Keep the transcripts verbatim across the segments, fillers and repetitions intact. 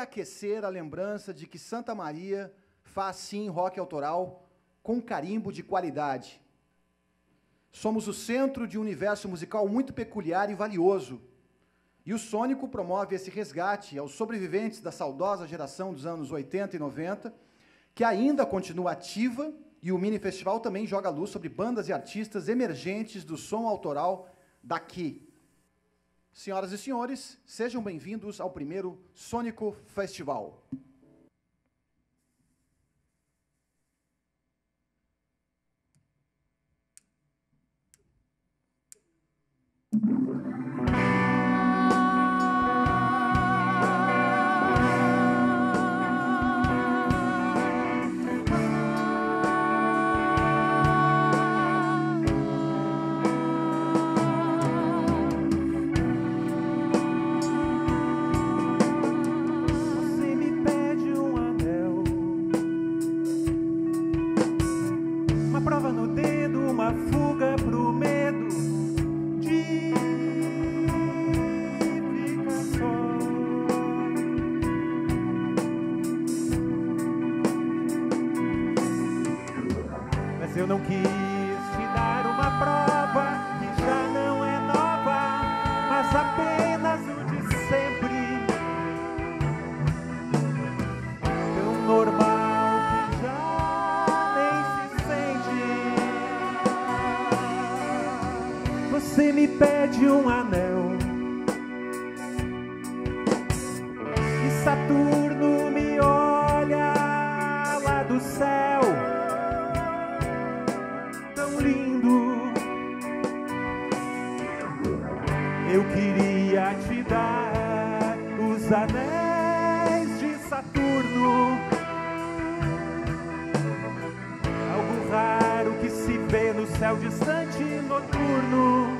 reaquecer a lembrança de que Santa Maria faz, sim, rock autoral com carimbo de qualidade. Somos o centro de um universo musical muito peculiar e valioso. E o Sônico promove esse resgate aos sobreviventes da saudosa geração dos anos oitenta e noventa, que ainda continua ativa, e o Mini Festival também joga luz sobre bandas e artistas emergentes do som autoral daqui. Senhoras e senhores, sejam bem-vindos ao primeiro Sônico Festival. Céu distante noturno,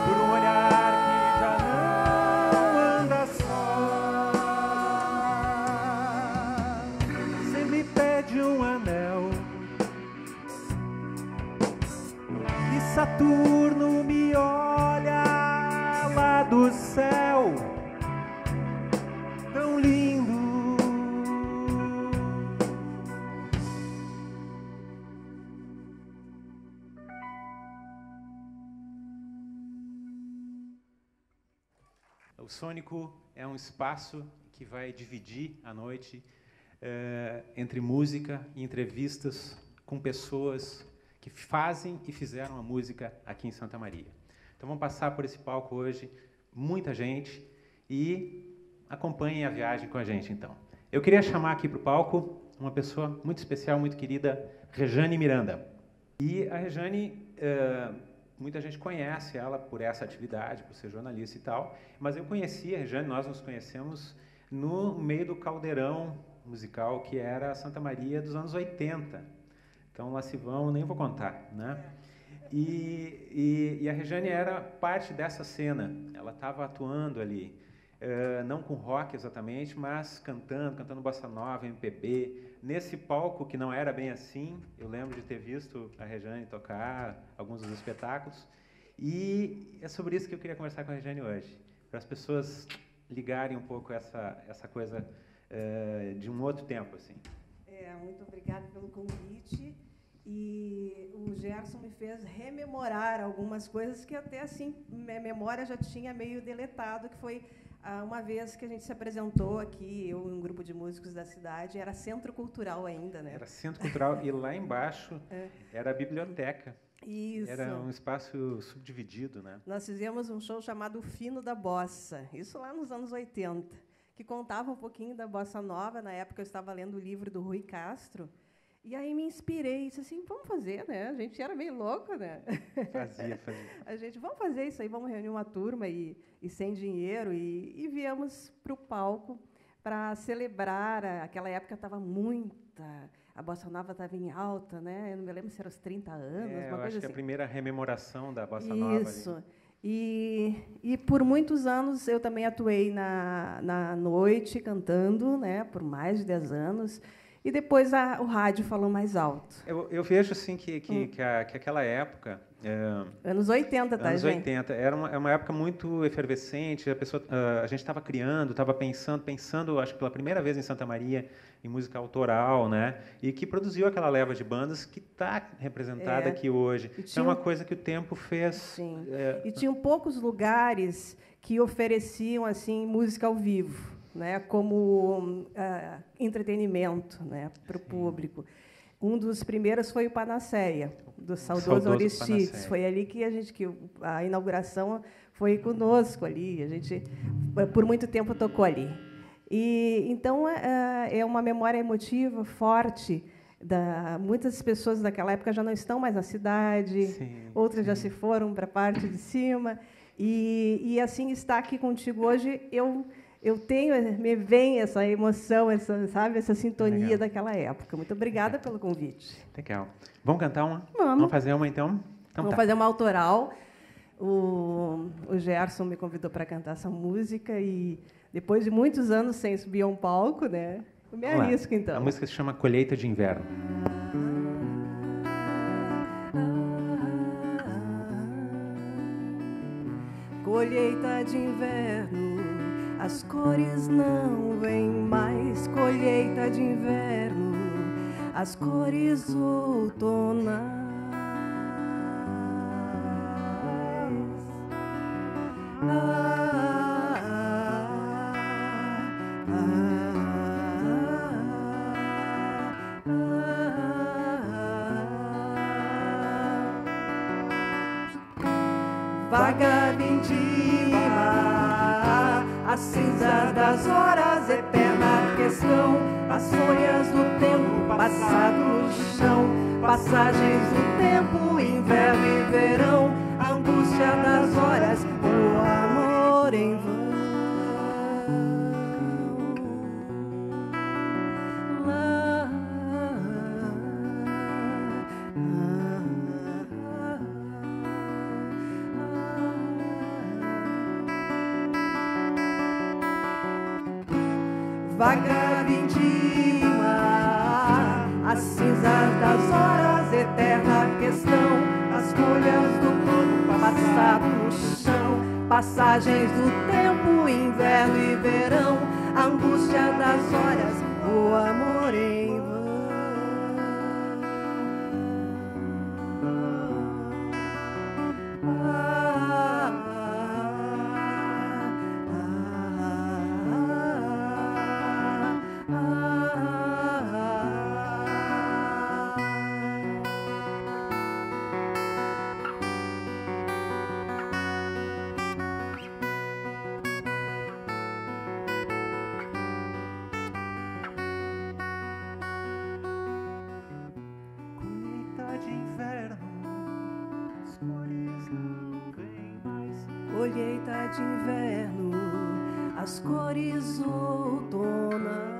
por um olhar que já não anda só. Você me pede um anel e Saturno me olha lá do céu, tão lindo. O Sônico é um espaço que vai dividir a noite eh, entre música e entrevistas com pessoas que fazem e fizeram a música aqui em Santa Maria. Então, vamos passar por esse palco hoje, muita gente, e acompanhem a viagem com a gente, então. Eu queria chamar aqui para o palco uma pessoa muito especial, muito querida, Rejane Miranda. E a Rejane, uh, muita gente conhece ela por essa atividade, por ser jornalista e tal, mas eu conheci a Rejane, nós nos conhecemos no meio do caldeirão musical que era a Santa Maria dos anos oitenta. Então, lá se vão, nem vou contar, né? E, e, e a Rejane era parte dessa cena, ela estava atuando ali, uh, não com rock exatamente, mas cantando, cantando bossa nova, M P B, nesse palco que não era bem assim. Eu lembro de ter visto a Rejane tocar alguns dos espetáculos, e é sobre isso que eu queria conversar com a Rejane hoje, para as pessoas ligarem um pouco essa, essa coisa uh, de um outro tempo, assim. É, muito obrigada pelo convite. E o Gerson me fez rememorar algumas coisas que até assim minha memória já tinha meio deletado, que foi ah, uma vez que a gente se apresentou aqui, eu e um grupo de músicos da cidade, era Centro Cultural ainda, né? Era Centro Cultural e lá embaixo é. era a biblioteca. Isso. Era um espaço subdividido, né? Nós fizemos um show chamado O Fino da Bossa, isso lá nos anos oitenta, que contava um pouquinho da bossa nova. Na época eu estava lendo o livro do Rui Castro. E aí me inspirei, disse assim, vamos fazer, né? A gente era meio louca, né? Fazia, fazia. A gente, vamos fazer isso aí, vamos reunir uma turma e, e sem dinheiro. E, e viemos para o palco para celebrar. A, aquela época estava muita... A bossa nova estava em alta, né? Eu não me lembro se eram os trinta anos, é, uma eu coisa acho assim. Que a primeira rememoração da bossa nova. Isso. E, e, por muitos anos, eu também atuei na, na noite, cantando, né? Por mais de dez anos. E depois a, o rádio falou mais alto. Eu, eu vejo assim que, que, hum. que, a, que aquela época... É, anos oitenta, tá, anos gente? Anos oitenta. Era uma, uma época muito efervescente. A, pessoa, a gente estava criando, estava pensando, pensando, acho que pela primeira vez em Santa Maria, em música autoral, né? E que produziu aquela leva de bandas que está representada é. aqui hoje. Tinha, então, é uma coisa que o tempo fez... Sim. É, e tinham poucos lugares que ofereciam assim, música ao vivo. Né, como uh, entretenimento, né, para o público. Um dos primeiros foi o Panaceia, do saudoso, saudoso Aristides. Foi ali que a gente, que a inauguração foi conosco ali. A gente, por muito tempo, tocou ali. E então uh, é uma memória emotiva forte. Da, muitas pessoas daquela época já não estão mais na cidade, sim, outras sim. já se foram para a parte de cima. E, e assim estar aqui contigo hoje, eu Eu tenho, me vem essa emoção, essa, sabe, essa sintonia Legal. daquela época. Muito obrigada Legal. pelo convite. Legal. Vamos cantar uma? Vamos. Vamos fazer uma, então? então Vamos tá. fazer uma autoral. O, o Gerson me convidou para cantar essa música e, depois de muitos anos sem subir a um palco, né, eu me Vamos arrisco, lá. então. A música se chama Colheita de Inverno. Colheita de inverno, as cores não vêm mais, colheita de inverno, as cores outonais. Ah, ah, ah, ah, ah, ah. Vagabundinha, a cinza das horas, eterna questão, as folhas do tempo passado no chão, passagens do tempo, inverno e verão, a angústia das horas, o amor em vão. Vagabundinha, as cinzas das horas, eterna questão, as folhas do corpo passado no chão, passagens do tempo, inverno e verão, a angústia das horas, o amor em vão. colheita de inverno, as cores outonais.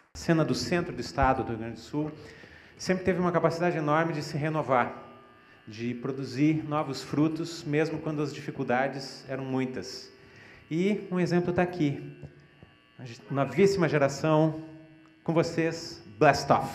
A cena do centro do estado do Rio Grande do Sul sempre teve uma capacidade enorme de se renovar, de produzir novos frutos, mesmo quando as dificuldades eram muitas. E um exemplo está aqui. A novíssima geração, com vocês, Blast Off.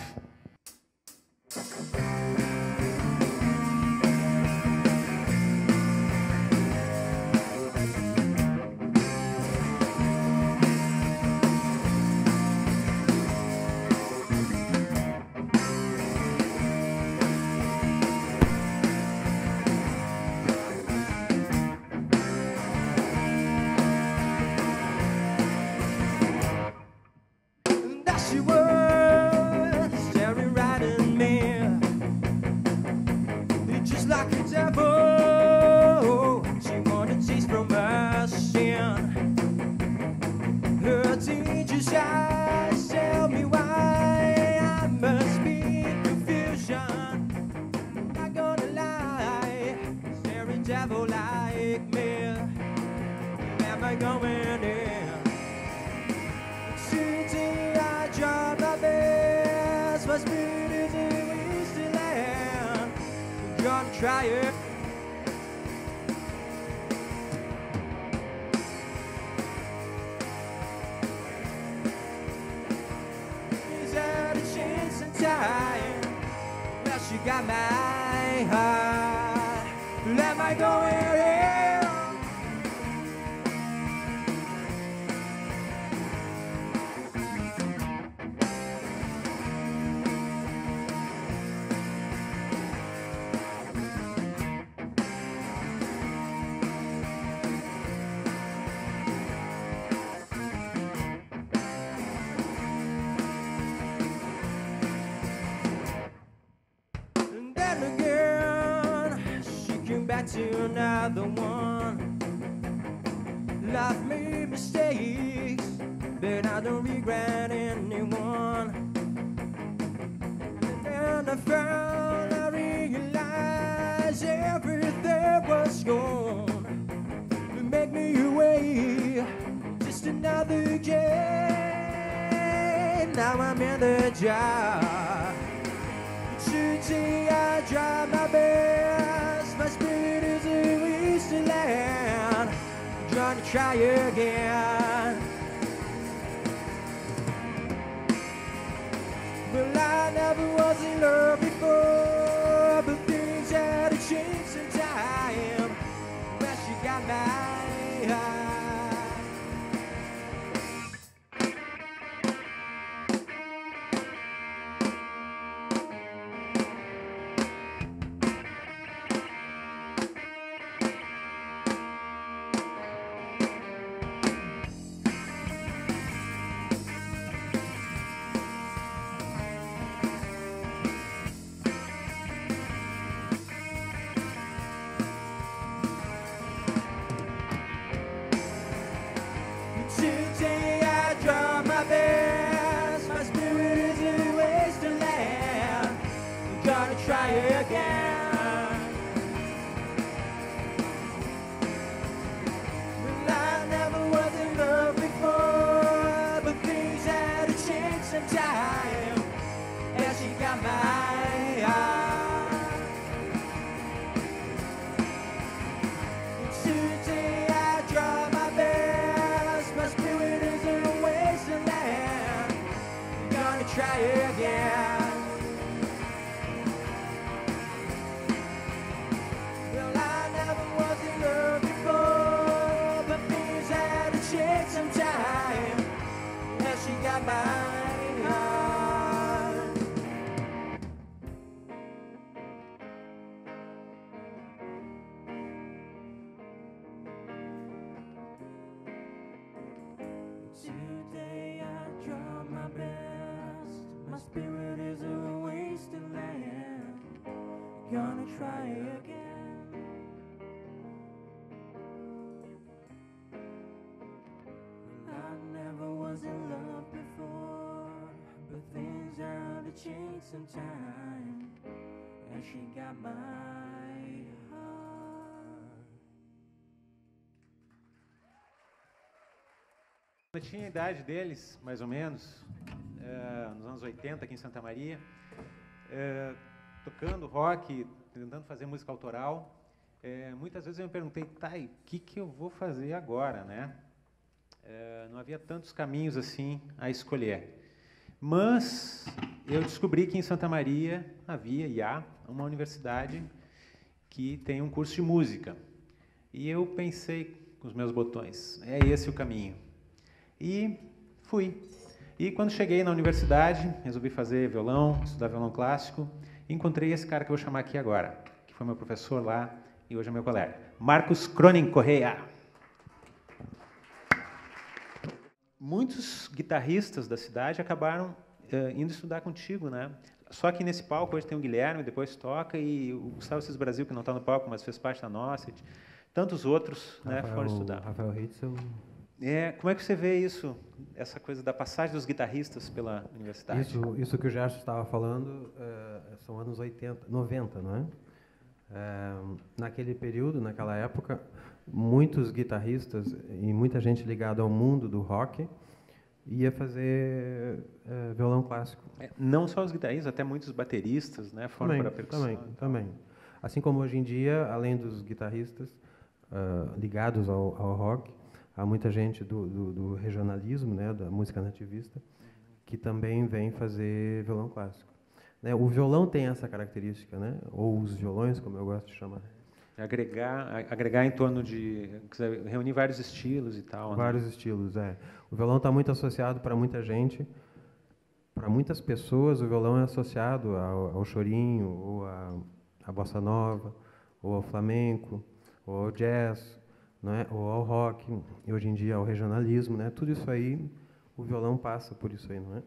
To another one. Life made mistakes, but I don't regret anyone. And I found I realized everything was gone to make me away. Just another game. Now I'm in the job. Today I drive my best. My spirit. Land. I'm trying to try again. Well, I never was in love before, but things had to change in time. But she got my heart. I never was in love before. change sometime, and she got my heart. Eu tinha a idade deles, mais ou menos, é, nos anos oitenta, aqui em Santa Maria, é, tocando rock, tentando fazer música autoral. É, muitas vezes eu me perguntei, tá, e o que, que eu vou fazer agora, né? É, não havia tantos caminhos assim a escolher. Mas eu descobri que em Santa Maria havia e há uma universidade que tem um curso de música. E eu pensei com os meus botões, é esse o caminho. E fui. E quando cheguei na universidade, resolvi fazer violão, estudar violão clássico, e encontrei esse cara que eu vou chamar aqui agora, que foi meu professor lá e hoje é meu colega, Marcos Cronin Correia. Muitos guitarristas da cidade acabaram eh, indo estudar contigo, né? Só que nesse palco hoje tem o Guilherme, depois toca, e o Gustavo Sousa Brasil, que não está no palco, mas fez parte da Nosset. Tantos outros, Rafael, né, foram estudar. Rafael Hitzel. É, como é que você vê isso, essa coisa da passagem dos guitarristas pela universidade? Isso, isso que o Gerson estava falando, uh, são anos oitenta, noventa, não é? Uh, naquele período, naquela época, muitos guitarristas e muita gente ligada ao mundo do rock ia fazer uh, violão clássico. É, não só os guitarristas, até muitos bateristas, né, foram para a percussão. Também, então. também. Assim como hoje em dia, além dos guitarristas uh, ligados ao, ao rock, há muita gente do, do, do regionalismo, né, da música nativista, que também vem fazer violão clássico. O violão tem essa característica, né? Ou os violões, como eu gosto de chamar. Agregar, agregar em torno de... reunir vários estilos e tal. Vários, né? Estilos, é. O violão está muito associado para muita gente. Para muitas pessoas, o violão é associado ao, ao chorinho, ou à bossa nova, ou ao flamenco, ou ao jazz, né? Ou ao rock, e hoje em dia ao regionalismo, né? Tudo isso aí, o violão passa por isso aí, não é?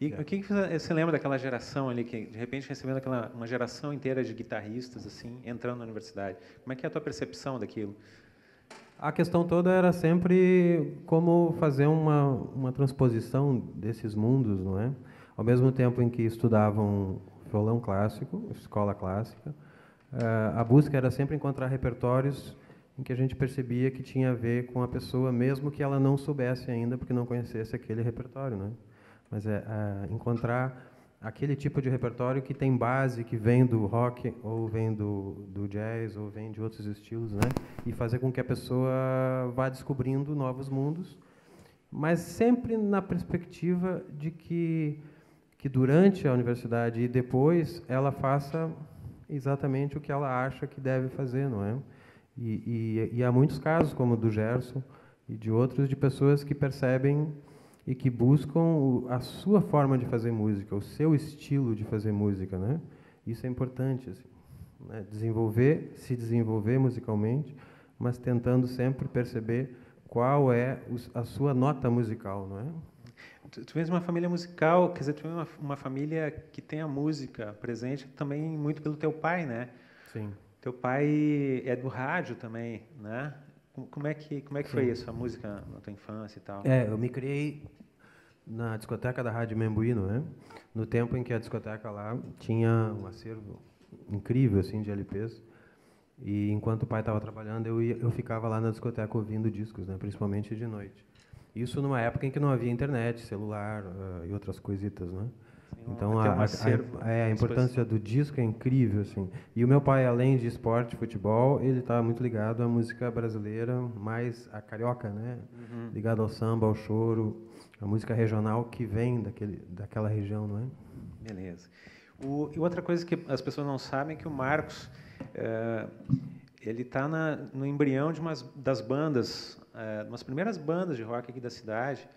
E o que você lembra daquela geração ali, que de repente recebendo aquela, uma geração inteira de guitarristas, assim, entrando na universidade? Como é que é a tua percepção daquilo? A questão toda era sempre como fazer uma, uma transposição desses mundos, não é? Ao mesmo tempo em que estudavam violão clássico, escola clássica, a busca era sempre encontrar repertórios em que a gente percebia que tinha a ver com a pessoa, mesmo que ela não soubesse ainda, porque não conhecesse aquele repertório, não é? Mas é, é encontrar aquele tipo de repertório que tem base, que vem do rock, ou vem do, do jazz, ou vem de outros estilos, né? E fazer com que a pessoa vá descobrindo novos mundos, mas sempre na perspectiva de que, que durante a universidade e depois, ela faça exatamente o que ela acha que deve fazer, não é? E, e, e há muitos casos, como o do Gerson e de outros, de pessoas que percebem e que buscam a sua forma de fazer música, o seu estilo de fazer música, né? Isso é importante, assim, né? Desenvolver, se desenvolver musicalmente, mas tentando sempre perceber qual é a sua nota musical, não é? Tu, tu vês uma família musical, quer dizer, tu vês uma, uma família que tem a música presente também muito pelo teu pai, né? Sim. Teu pai é do rádio também, né? Como é que, como é que foi isso, a música na tua infância e tal? É, eu me criei na discoteca da Rádio Membuí, não é? No tempo em que a discoteca lá tinha um acervo incrível, assim, de L Ps. E enquanto o pai estava trabalhando, eu, ia, eu ficava lá na discoteca ouvindo discos, né? Principalmente de noite. Isso numa época em que não havia internet, celular uh, e outras coisitas, né? Sim, então, a, um acervo, a, a, a importância do disco é incrível, assim. E o meu pai, além de esporte, futebol, ele estava muito ligado à música brasileira, mais a carioca, né? Uhum. Ligado ao samba, ao choro, a música regional que vem daquele, daquela região, não é? Beleza. O, e outra coisa que as pessoas não sabem é que o Marcos, é, ele está no embrião de umas das bandas, é, umas primeiras bandas de rock aqui da cidade.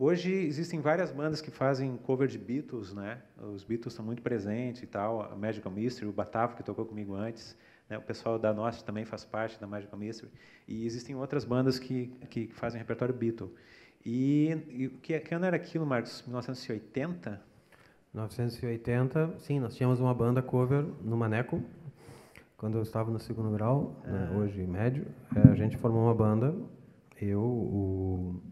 Hoje existem várias bandas que fazem cover de Beatles, né? Os Beatles estão muito presentes e tal, a Magical Mystery, o Batavo, que tocou comigo antes, né? O pessoal da Nosset também faz parte da Magical Mystery, e existem outras bandas que, que fazem repertório Beatle. E, e que, que ano era aquilo, Marcos? mil novecentos e oitenta? mil novecentos e oitenta, sim, nós tínhamos uma banda cover no Maneco, quando eu estava no segundo grau, ah. né? Hoje médio, a gente formou uma banda, eu, o...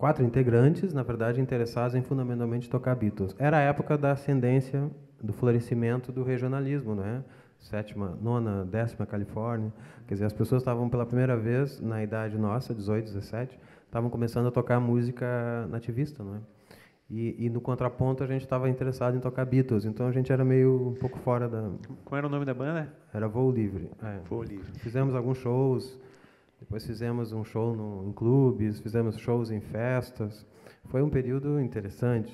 quatro integrantes, na verdade, interessados em fundamentalmente tocar Beatles. Era a época da ascendência, do florescimento do regionalismo, né? Sétima, nona, décima Califórnia. Quer dizer, as pessoas estavam pela primeira vez, na idade nossa, dezoito, dezessete, estavam começando a tocar música nativista, não é? E, e no contraponto a gente estava interessado em tocar Beatles, então a gente era meio um pouco fora da... Qual era o nome da banda? Era Voo Livre. É. Voo Livre. Fizemos alguns shows, depois fizemos um show no, em clubes, fizemos shows em festas. Foi um período interessante.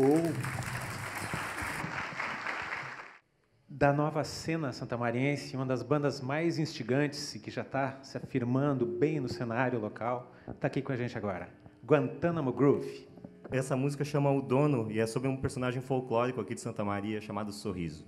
Ou da nova cena santamariense, uma das bandas mais instigantes e que já está se afirmando bem no cenário local, está aqui com a gente agora, Guantánamo Groove. Essa música chama O Dono e é sobre um personagem folclórico aqui de Santa Maria chamado Sorriso.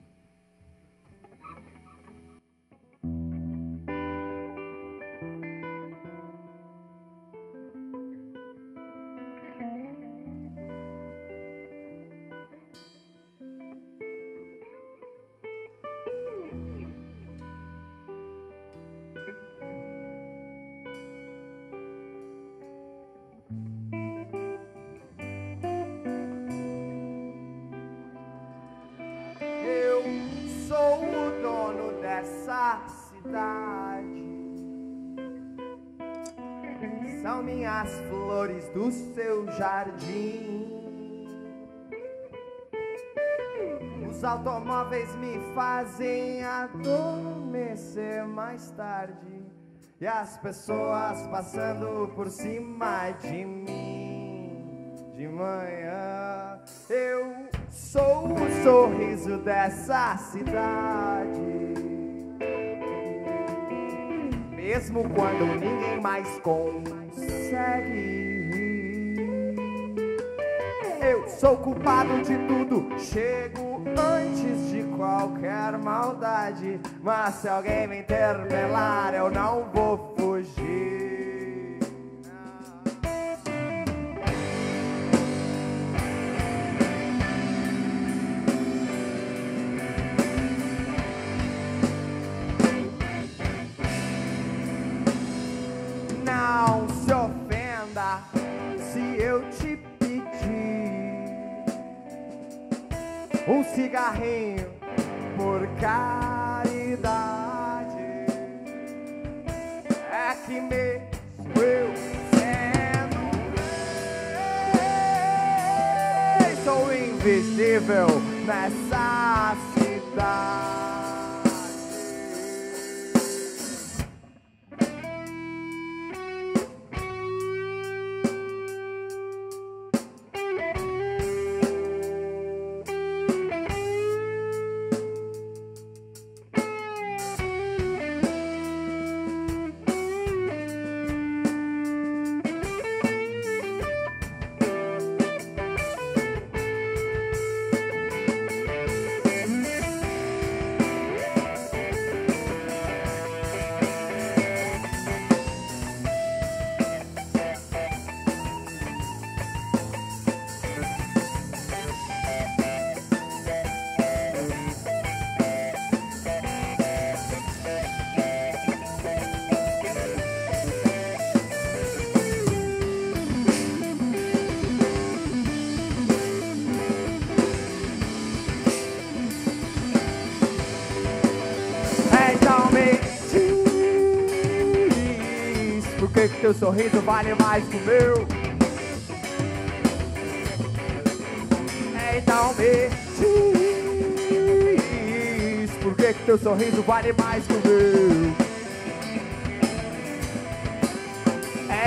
Os automóveis me fazem adormecer mais tarde, e as pessoas passando por cima de mim de manhã. Eu sou o sorriso dessa cidade, mesmo quando ninguém mais consegue. Eu sou culpado de tudo, chego antes de qualquer maldade, mas se alguém me interpelar eu não vou fugir. Um cigarrinho por caridade, é que mesmo eu sendo rei, sou invisível nessa cidade. Teu sorriso vale mais que o meu. Então me diz, por que que teu sorriso vale mais que o meu?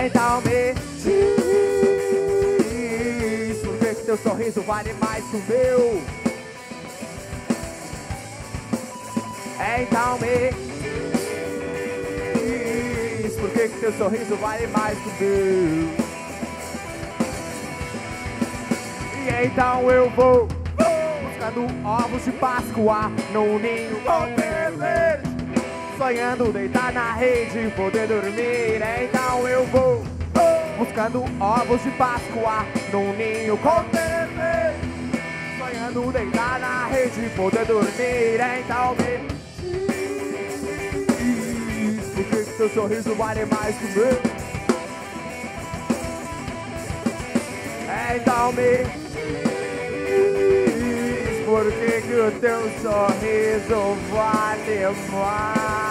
Então me diz, por que que teu sorriso vale mais que o meu? Então me por que que teu sorriso vale mais que o meu? E então eu vou, vou buscando ovos de Páscoa num ninho verde, sonhando deitar na rede, poder dormir. E então eu vou, vou buscando ovos de Páscoa num ninho verde, sonhando deitar na rede, poder dormir. E então me teu sorriso vale mais que o meu. Então me diz, por que que o teu sorriso vale mais?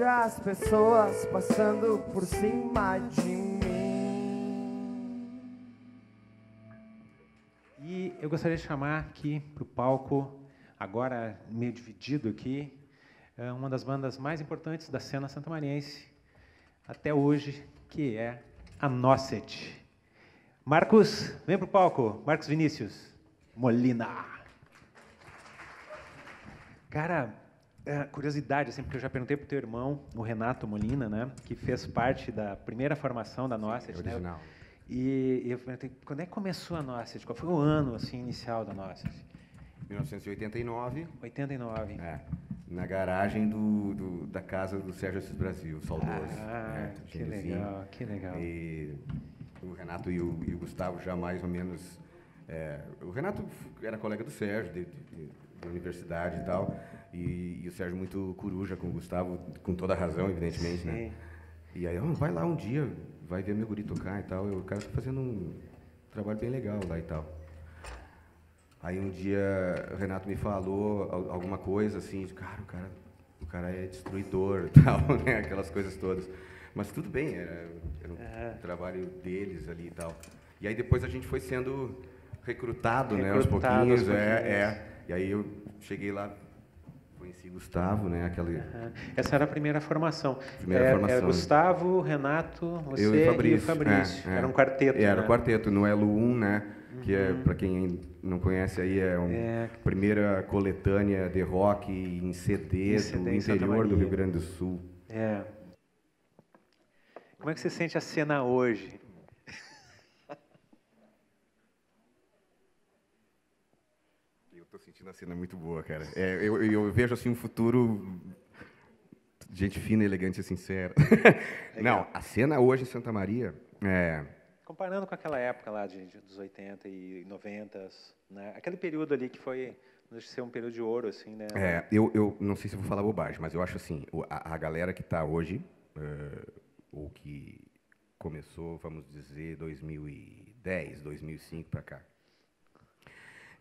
Olho as pessoas passando por cima de mim. E eu gostaria de chamar aqui para o palco, agora meio dividido aqui, uma das bandas mais importantes da cena santamariense até hoje, que é a Nosset. Marcos, vem para o palco. Marcos Vinícius Molina. Cara, é, curiosidade, assim, porque eu já perguntei para o teu irmão, o Renato Molina, né, que fez parte da primeira formação da Nosset. Sim, original. Né? E, e eu perguntei, quando é que começou a Nosset? Qual foi o ano assim, inicial da Nosset? mil novecentos e oitenta e nove. oitenta e nove. É, na garagem do, do, da casa do Sérgio Assis Brasil, saudoso. Ah, né? Que legal, que legal. E o Renato e o, e o Gustavo já mais ou menos... É, o Renato era colega do Sérgio, de, de, da universidade e tal, e, e o Sérgio muito coruja com o Gustavo, com toda a razão, evidentemente, sim, né? E aí, oh, vai lá um dia, vai ver meu guri tocar e tal, eu, o cara está fazendo um trabalho bem legal lá e tal. Aí um dia o Renato me falou alguma coisa assim, de, cara, o cara, o cara é destruidor e tal, né? Aquelas coisas todas. Mas tudo bem, era, era um uhum. trabalho deles ali e tal. E aí depois a gente foi sendo recrutado, recrutado né? Aos pouquinhos, aos pouquinhos. É, é. E aí eu cheguei lá, conheci Gustavo, né? Aquela... Uhum. Essa era a primeira formação. Primeira é, formação. É Gustavo, Renato, você eu e Fabrício. E o Fabrício. É, é. Era um quarteto. É, era um né? quarteto, no Elo um, né? Que é, para quem não conhece aí, é a é. primeira coletânea de rock em C D, em C D do interior do Rio Grande do Sul. É. Como é que você sente a cena hoje? Eu estou sentindo a cena muito boa, cara. É, eu, eu vejo assim um futuro... Gente fina, elegante e sincera. Legal. Não, a cena hoje em Santa Maria... É, comparando com aquela época lá de, de, dos oitenta e noventa, né? Aquele período ali que foi, não deixa de ser um período de ouro, assim, né? É, eu, eu não sei se vou falar bobagem, mas eu acho assim, a, a galera que está hoje, uh, ou que começou, vamos dizer, dois mil e dez, dois mil e cinco para cá,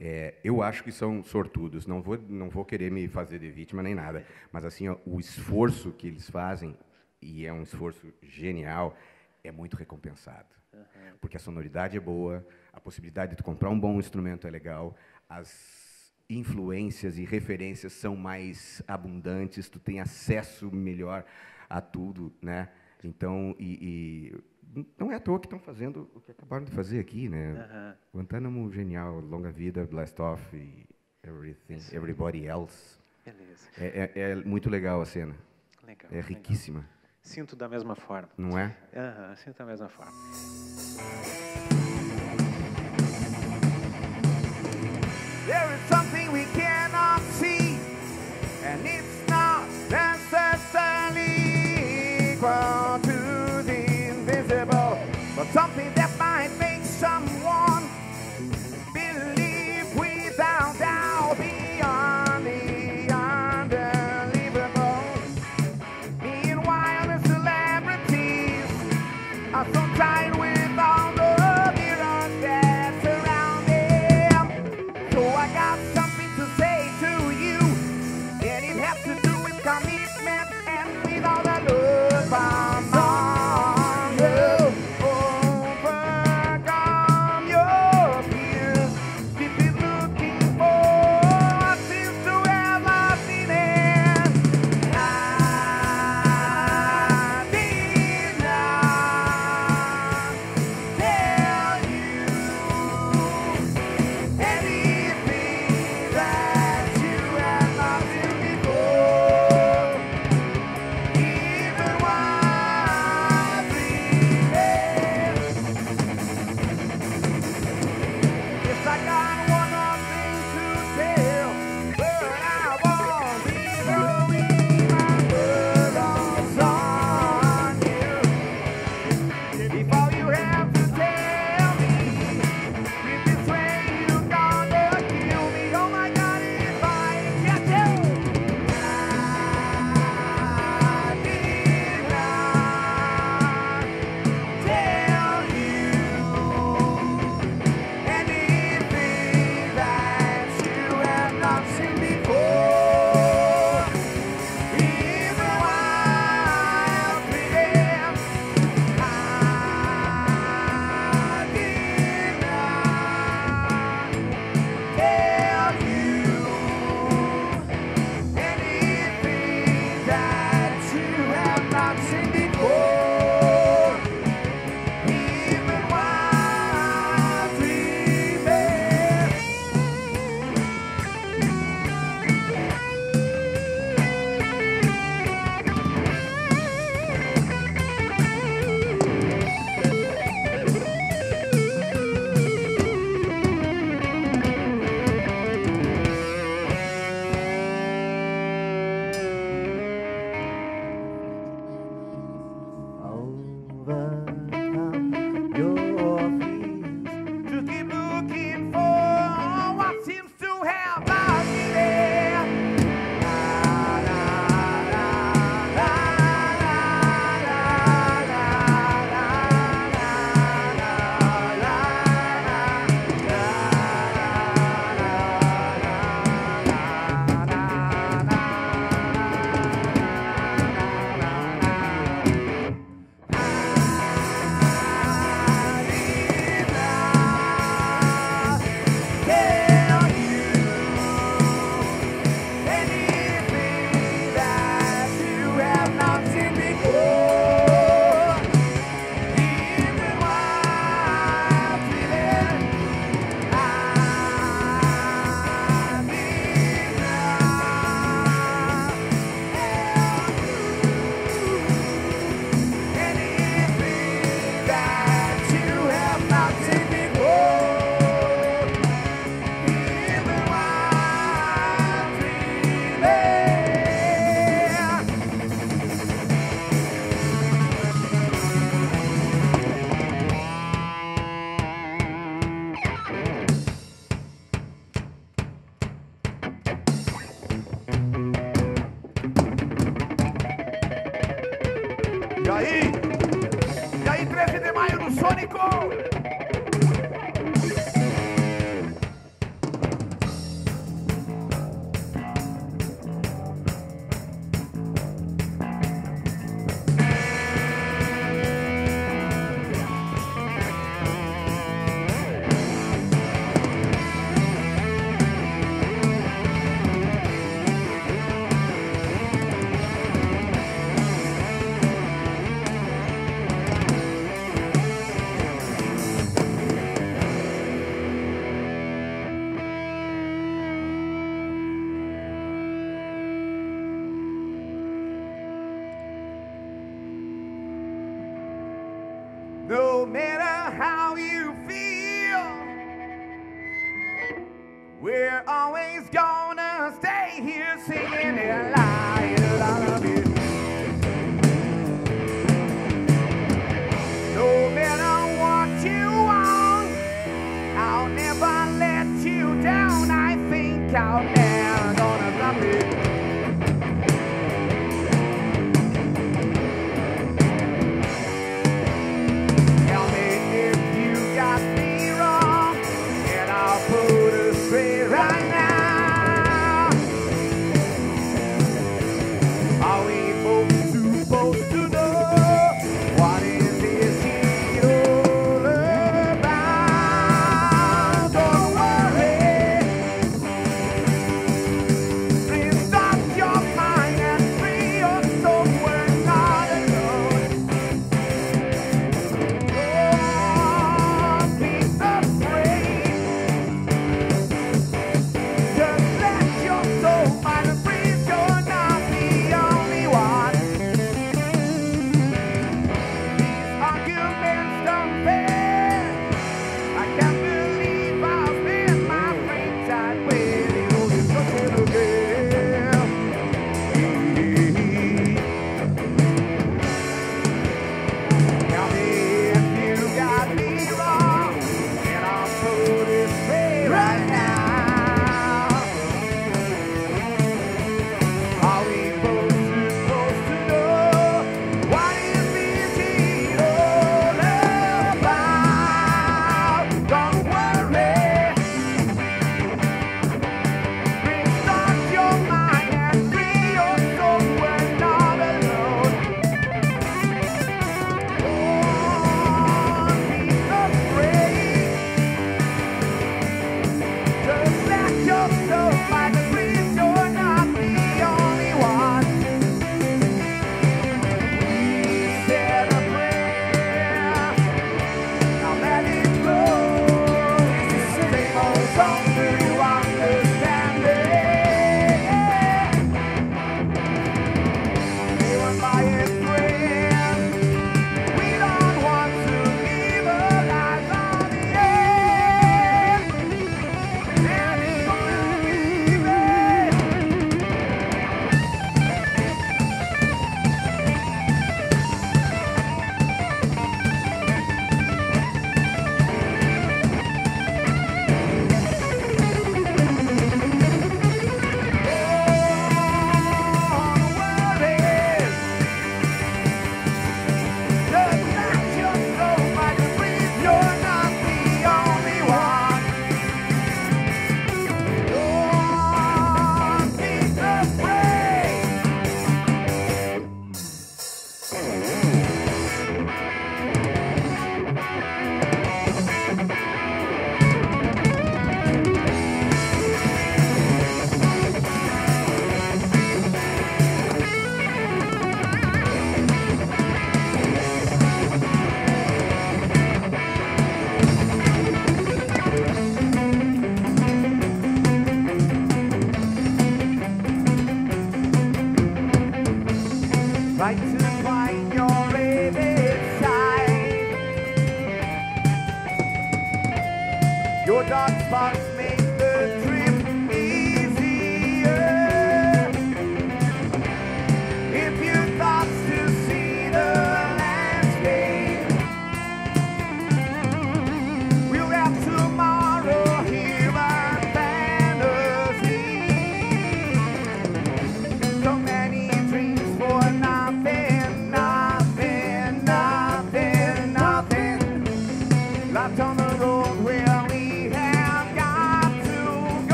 é, eu acho que são sortudos. Não vou, não vou querer me fazer de vítima nem nada, mas assim, ó, o esforço que eles fazem, e é um esforço genial, é muito recompensado. Porque a sonoridade é boa, a possibilidade de tu comprar um bom instrumento é legal, as influências e referências são mais abundantes, tu tem acesso melhor a tudo, né? Então, e, e não é à toa que estão fazendo o que acabaram de fazer aqui, né? Uhum. Guantánamo, genial, longa vida, Blast Off, e everything, everybody else. Beleza. É, é, é muito legal a cena. Legal, é riquíssima. Legal. Sinto da mesma forma. Não é? Aham, uhum, sinto da mesma forma. There is something we cannot see, and it's not necessarily equal to the invisible, but something that might make someone believe without doubt beyond it. Come on, over God.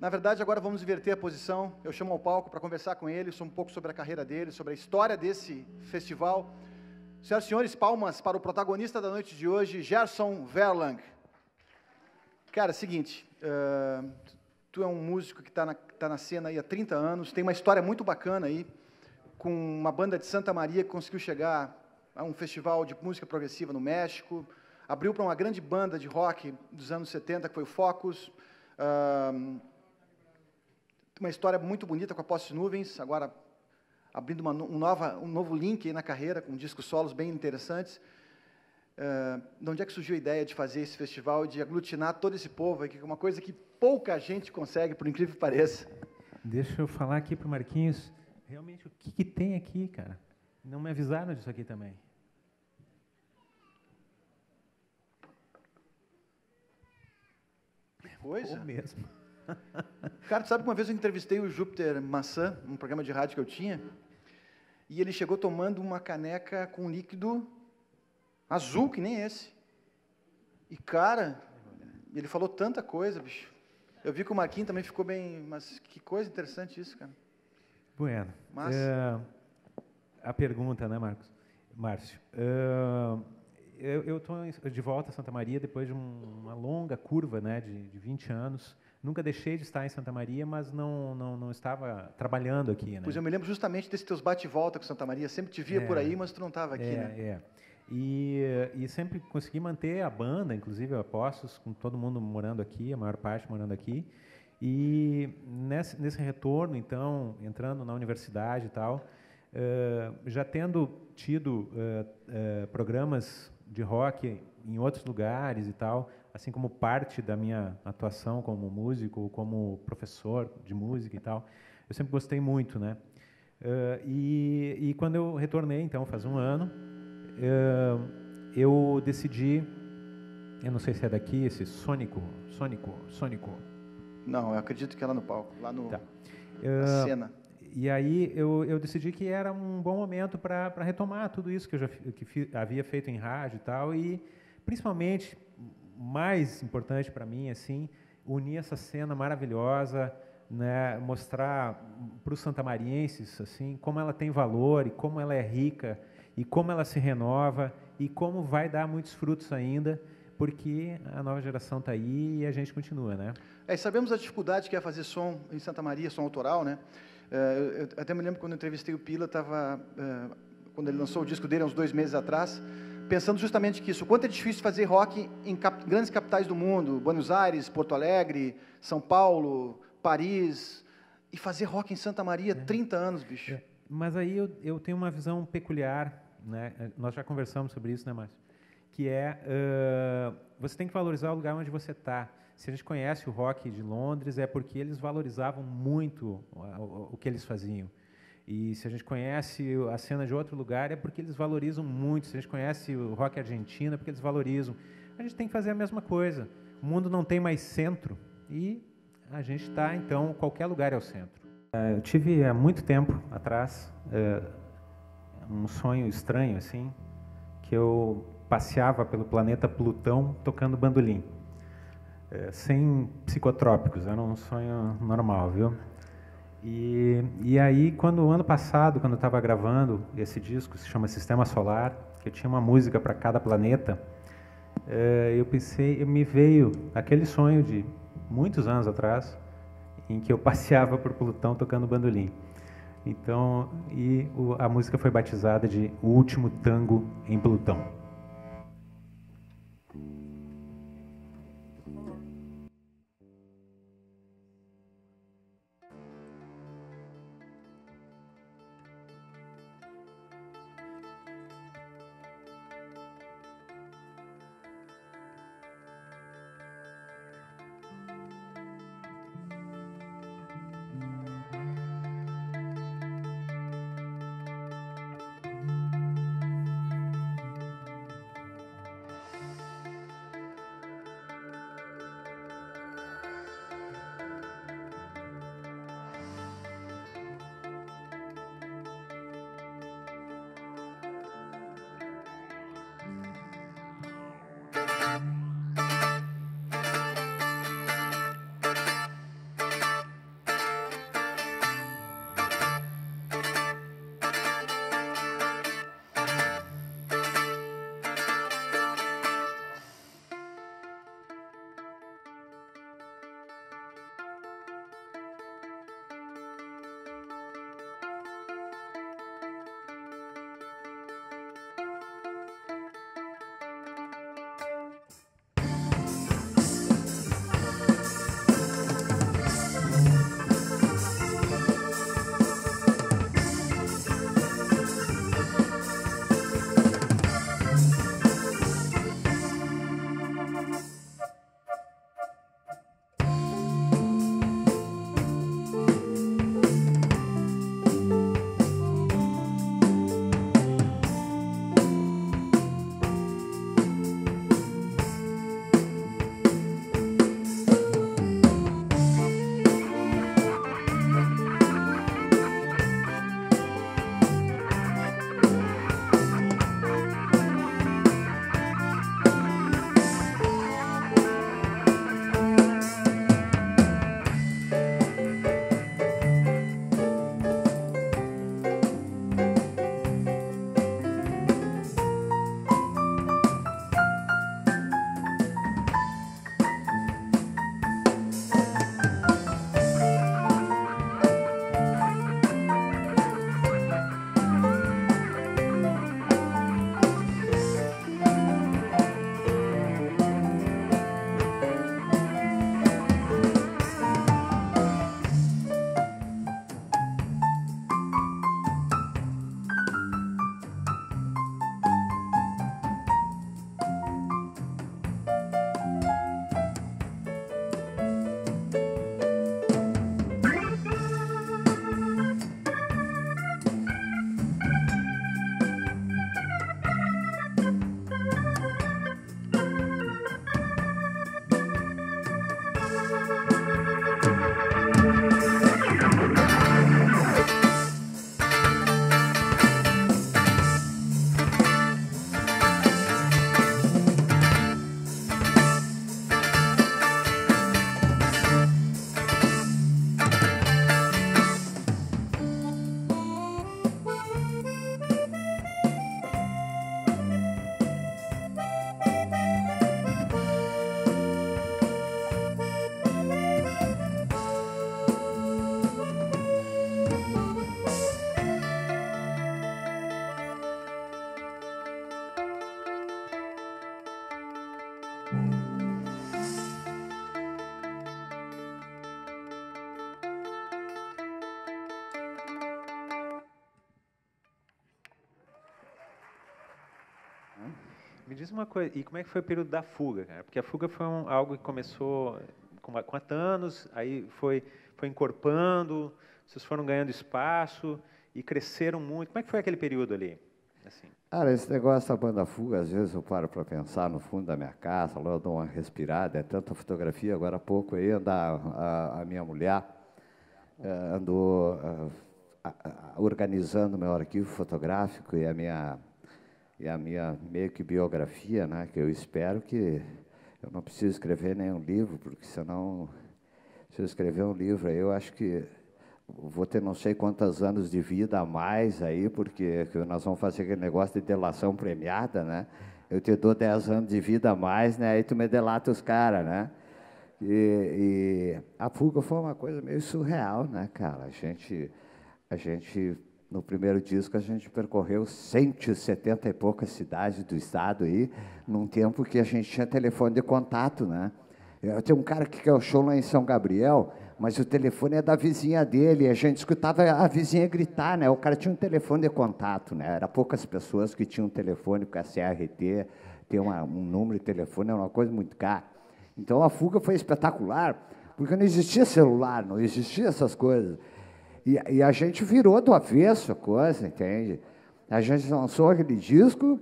Na verdade, agora vamos inverter a posição. Eu chamo ao palco para conversar com ele, um pouco sobre a carreira dele, sobre a história desse festival. Senhoras e senhores, palmas para o protagonista da noite de hoje, Gerson Werlang. Cara, é o seguinte, uh, tu é um músico que está na, tá na cena aí há trinta anos, tem uma história muito bacana aí, com uma banda de Santa Maria que conseguiu chegar a um festival de música progressiva no México, abriu para uma grande banda de rock dos anos setenta, que foi o Focus, uh, uma história muito bonita com a Poça de Nuvens, agora abrindo uma, um, nova, um novo link aí na carreira, com discos solos bem interessantes. Uh, de onde é que surgiu a ideia de fazer esse festival, de aglutinar todo esse povo, que é uma coisa que pouca gente consegue, por incrível que pareça? Deixa eu falar aqui para o Marquinhos, realmente, o que, que tem aqui, cara? Não me avisaram disso aqui também. Coisa? Ou mesmo. Cara, tu sabe que uma vez eu entrevistei o Júpiter Maçã, um programa de rádio que eu tinha, e ele chegou tomando uma caneca com líquido azul, que nem esse. E, cara, ele falou tanta coisa, bicho. Eu vi que o Marquinhos também ficou bem... Mas que coisa interessante isso, cara. Bueno. Mas... É, a pergunta, né, Marcos? Márcio. É, eu estou de volta a Santa Maria depois de um, uma longa curva, né, de, de vinte anos. Nunca deixei de estar em Santa Maria, mas não, não, não estava trabalhando aqui, né? Pois eu me lembro justamente desses teus bate-volta com Santa Maria. Sempre te via é, por aí, mas tu não estava aqui, é, né? É. E, e sempre consegui manter a banda, inclusive a Poços, com todo mundo morando aqui, a maior parte morando aqui. E nesse, nesse retorno, então, entrando na universidade e tal, uh, já tendo tido uh, uh, programas de rock em outros lugares e tal, assim como parte da minha atuação como músico, como professor de música e tal, eu sempre gostei muito, né? Uh, e, e quando eu retornei, então, faz um ano, uh, eu decidi, eu não sei se é daqui, esse Sônico, Sônico, Sônico. Não, eu acredito que é lá no palco, lá no, tá. na uh, cena. E aí eu, eu decidi que era um bom momento para para retomar tudo isso que eu já que fi, havia feito em rádio e tal, e principalmente mais importante para mim, assim, unir essa cena maravilhosa, né, mostrar para os santamarienses, assim, como ela tem valor e como ela é rica e como ela se renova e como vai dar muitos frutos ainda, porque a nova geração está aí e a gente continua, né? É, sabemos a dificuldade que é fazer som em Santa Maria, som autoral, né? Eu até me lembro quando eu entrevistei o Pila, tava, quando ele lançou o disco dele, há uns dois meses atrás, pensando justamente que isso, o quanto é difícil fazer rock em cap grandes capitais do mundo, Buenos Aires, Porto Alegre, São Paulo, Paris, e fazer rock em Santa Maria, é. trinta anos, bicho. É. Mas aí eu, eu tenho uma visão peculiar, né? Nós já conversamos sobre isso, né, Márcio? Que é, uh, você tem que valorizar o lugar onde você está. Se a gente conhece o rock de Londres, é porque eles valorizavam muito o, o que eles faziam. E se a gente conhece a cena de outro lugar, é porque eles valorizam muito. Se a gente conhece o rock argentino, é porque eles valorizam. A gente tem que fazer a mesma coisa. O mundo não tem mais centro e a gente está, então, qualquer lugar é o centro. Eu tive, há muito tempo atrás, um sonho estranho, assim, que eu passeava pelo planeta Plutão tocando bandolim, sem psicotrópicos. Era um sonho normal, viu? E, e aí, quando o ano passado, quando eu estava gravando esse disco, se chama Sistema Solar, que eu tinha uma música para cada planeta, eh, eu pensei, me veio aquele sonho de muitos anos atrás, em que eu passeava por Plutão tocando bandolim. Então, e o, a música foi batizada de O Último Tango em Plutão. Me diz uma coisa, e como é que foi o período da fuga, cara? Porque a fuga foi um, algo que começou com a, com a Thanos, aí foi, foi encorpando, vocês foram ganhando espaço e cresceram muito. Como é que foi aquele período ali? Assim. Cara, esse negócio da banda Fuga, às vezes eu paro para pensar no fundo da minha casa, lá eu dou uma respirada, é tanta fotografia, agora há pouco aí anda a, a minha mulher, uh, andou uh, a, a, organizando o meu arquivo fotográfico e a minha, e a minha meio que biografia, né, que eu espero que eu não preciso escrever nenhum livro, porque senão, se eu escrever um livro aí, eu acho que vou ter não sei quantos anos de vida a mais aí, porque nós vamos fazer aquele negócio de delação premiada, né? Eu te dou dez anos de vida a mais, né? Aí tu me delata os caras, né? E, e a fuga foi uma coisa meio surreal, né, cara? A gente, a gente, no primeiro disco, a gente percorreu cento e setenta e poucas cidades do estado aí, num tempo que a gente tinha telefone de contato, né? Eu tenho um cara que quer o show lá em São Gabriel, mas o telefone é da vizinha dele, a gente escutava a vizinha gritar, né? O cara tinha um telefone de contato, né? Era poucas pessoas que tinham um telefone, porque a C R T tem uma, um número de telefone, é uma coisa muito cara. Então, a fuga foi espetacular, porque não existia celular, não existia essas coisas. E, e a gente virou do avesso a coisa, entende? A gente lançou aquele disco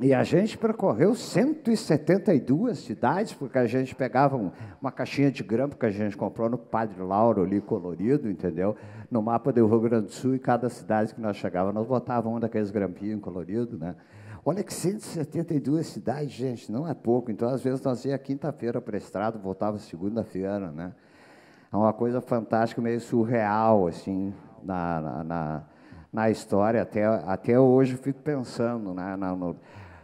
e a gente percorreu cento e setenta e duas cidades, porque a gente pegava um, uma caixinha de grampo que a gente comprou no Padre Lauro, ali, colorido, entendeu? No mapa do Rio Grande do Sul, e cada cidade que nós chegávamos, nós botávamos um daqueles grampinhos coloridos, né? Olha que cento e setenta e duas cidades, gente, não é pouco. Então, às vezes, nós ia quinta-feira para a estrada, voltava segunda-feira, né? É uma coisa fantástica, meio surreal, assim, na, na, na, na história. Até, até hoje eu fico pensando, né? Na, no,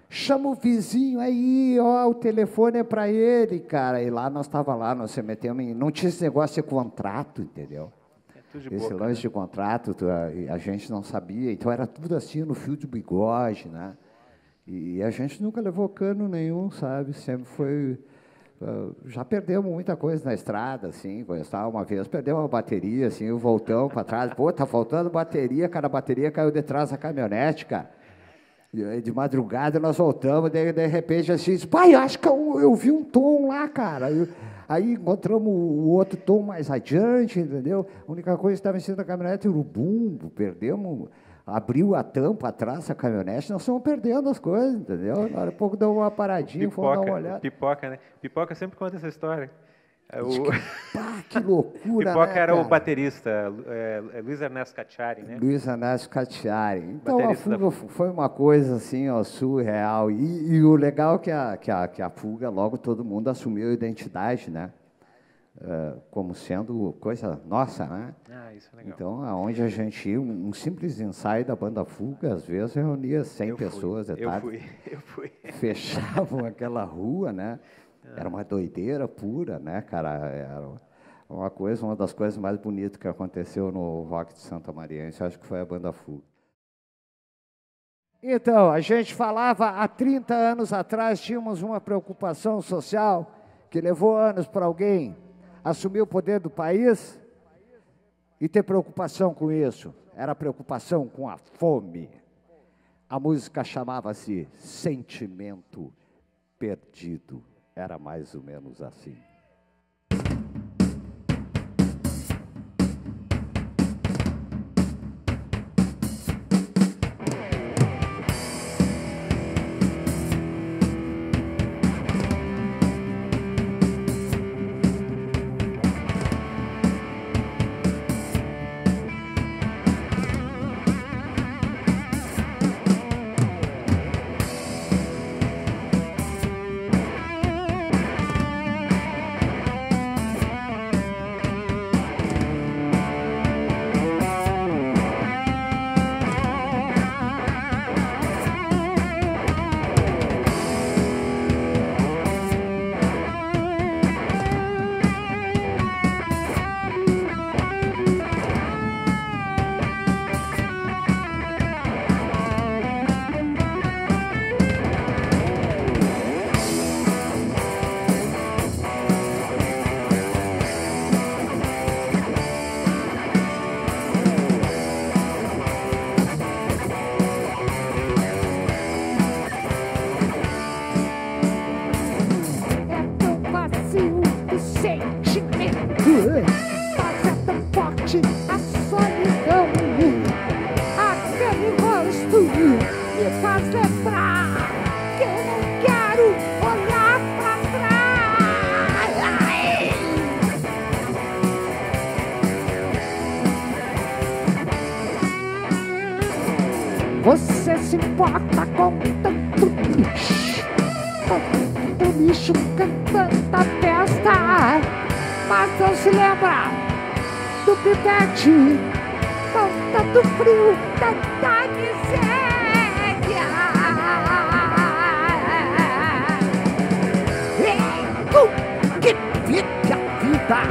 chama o vizinho aí, ó, o telefone é para ele, cara. E lá nós estávamos lá, nós se metemos em... Não tinha esse negócio de contrato, entendeu? É tudo de esse boca, lance, né? De contrato, a, a gente não sabia. Então, era tudo assim, no fio de bigode, né? E, e a gente nunca levou cano nenhum, sabe? Sempre foi... Uh, já perdemos muita coisa na estrada, assim, gostava uma vez, perdeu uma bateria, assim, o voltão para trás, pô, tá faltando bateria, cara, a bateria caiu de trás da caminhonete, cara. De madrugada nós voltamos, de, de repente assim, pai, acho que eu, eu vi um tom lá, cara. Eu, aí encontramos o outro tom mais adiante, entendeu? A única coisa que estava em cima da caminhonete era o bumbo, perdemos, abriu a tampa atrás da caminhonete, nós estamos perdendo as coisas, entendeu? Agora um pouco deu uma paradinha, fomos dar uma olhada. Pipoca, né? Pipoca sempre conta essa história. O... Pá, que loucura, Pipoca, né, era, cara? O baterista, é, Luiz Ernesto Cacciari, né? Luiz Ernesto Cacciari. Então, baterista, a fuga foi uma coisa assim, ó, surreal. E, e o legal é que a, que, a, que a fuga, logo todo mundo assumiu a identidade, né? Uh, como sendo coisa nossa, né? Ah, isso é legal. Então, aonde a gente ia, um, um simples ensaio da banda Fuga, às vezes reunia cem pessoas. Eu fui, eu fui. Fechavam aquela rua, né? Era uma doideira pura, né, cara? Era uma coisa, uma das coisas mais bonitas que aconteceu no rock de Santa Maria. Isso eu acho que foi a banda Fuga. Então, a gente falava há trinta anos atrás, tínhamos uma preocupação social que levou anos para alguém assumir o poder do país e ter preocupação com isso. Era preocupação com a fome. A música chamava-se Sentimento Perdido. Era mais ou menos assim. me fazer pra que eu não quero olhar pra trás. Ai. Você se importa com tanto lixo, com tanto lixo cantando a festa, mas não se lembra do pivete, do fruta da miséria. Ei, tu que vive a vida,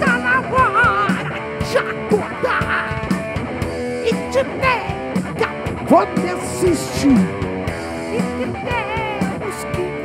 tá na hora de acordar e te nega, vou desistir e que temos que